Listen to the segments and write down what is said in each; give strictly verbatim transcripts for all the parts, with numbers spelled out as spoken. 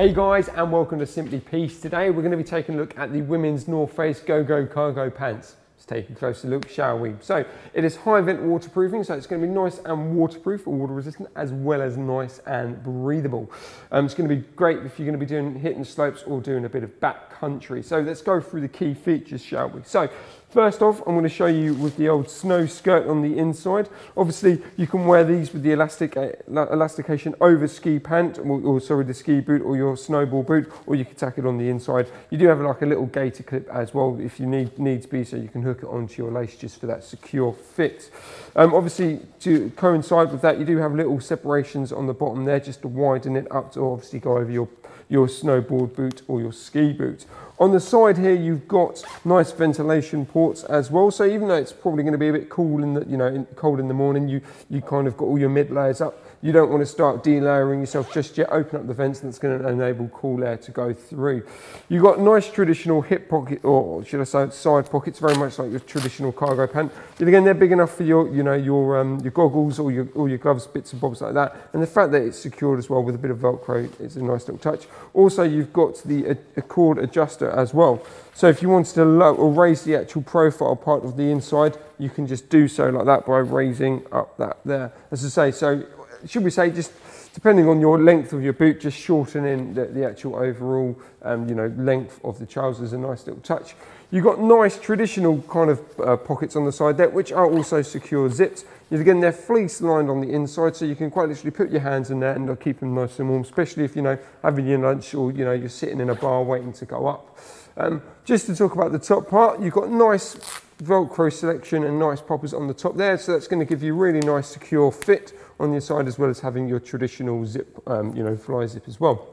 Hey guys, and welcome to Simply Peace. Today we're going to be taking a look at the women's North Face Go-Go Cargo Pants. Let's take a closer look, shall we? So it is high vent waterproofing, so it's going to be nice and waterproof, water resistant, as well as nice and breathable. Um, it's going to be great if you're going to be doing hitting slopes or doing a bit of backcountry. So let's go through the key features, shall we? So first off, I'm going to show you with the old snow skirt on the inside. Obviously, you can wear these with the elastic uh, elastication over ski pant, or, or sorry, the ski boot or your snowball boot, or you can tack it on the inside. You do have like a little gaiter clip as well, if you need needs be, so you can hook it onto your lace just for that secure fit. Um, obviously, to coincide with that, you do have little separations on the bottom there, just to widen it up to obviously go over your your snowboard boot or your ski boot. On the side here, you've got nice ventilation ports as well. So even though it's probably going to be a bit cool in the, you know, in, cold in the morning, you you kind of got all your mid layers up. You don't want to start delayering yourself just yet. Open up the vents, and it's going to enable cool air to go through. You've got nice traditional hip pocket, or should I say side pockets, very much like your traditional cargo pant. But again, they're big enough for your, you know, your um, your goggles or your or your gloves, bits and bobs like that. And the fact that it's secured as well with a bit of Velcro, it's a nice little touch. Also, you've got the cord adjuster as well. So if you wanted to lower or raise the actual profile part of the inside, you can just do so like that by raising up that there. As I say, so should we say, just depending on your length of your boot, just shortening the, the actual overall um, you know, length of the trousers is a nice little touch. You've got nice traditional kind of uh, pockets on the side there, which are also secure zips. And again, they're fleece lined on the inside, so you can quite literally put your hands in there and they'll keep them nice and warm, especially if, you know, having your lunch or, you know, you're sitting in a bar waiting to go up. Um, just to talk about the top part, you've got nice Velcro selection and nice poppers on the top there, so that's going to give you really nice secure fit on your side, as well as having your traditional zip, um, you know, fly zip as well.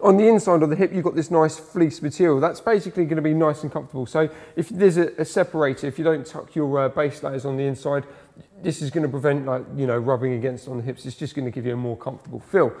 On the inside of the hip, you've got this nice fleece material. That's basically going to be nice and comfortable. So if there's a, a separator, if you don't tuck your uh, base layers on the inside, this is going to prevent, like, you know, rubbing against on the hips. It's just going to give you a more comfortable feel.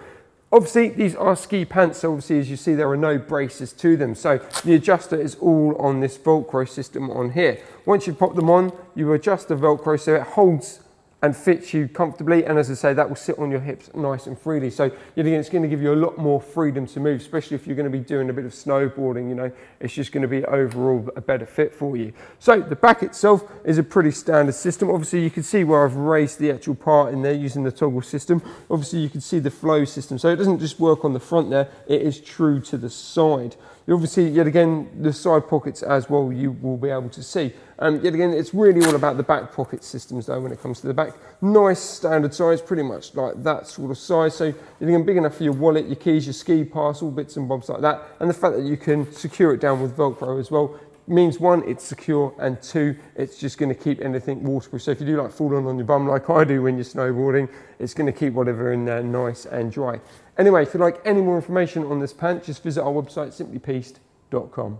Obviously, these are ski pants, so obviously, as you see, there are no braces to them. So the adjuster is all on this Velcro system on here. Once you pop them on, you adjust the Velcro so it holds and fits you comfortably, and as I say, that will sit on your hips nice and freely. So it's going to give you a lot more freedom to move, especially if you're going to be doing a bit of snowboarding. You know, it's just going to be overall a better fit for you. So the back itself is a pretty standard system. Obviously, you can see where I've raised the actual part in there using the toggle system. Obviously, you can see the flow system, so it doesn't just work on the front there, it is true to the side. Obviously, yet again, the side pockets as well, you will be able to see. Um, yet again, it's really all about the back pocket systems though when it comes to the back. Nice standard size, pretty much like that sort of size. So you're getting big enough for your wallet, your keys, your ski pass, all bits and bobs like that. And the fact that you can secure it down with Velcro as well means one, it's secure, and two, it's just going to keep anything waterproof. So if you do like fall on on your bum like I do when you're snowboarding, it's going to keep whatever in there nice and dry. Anyway, if you'd like any more information on this pant, just visit our website simply peaced dot com.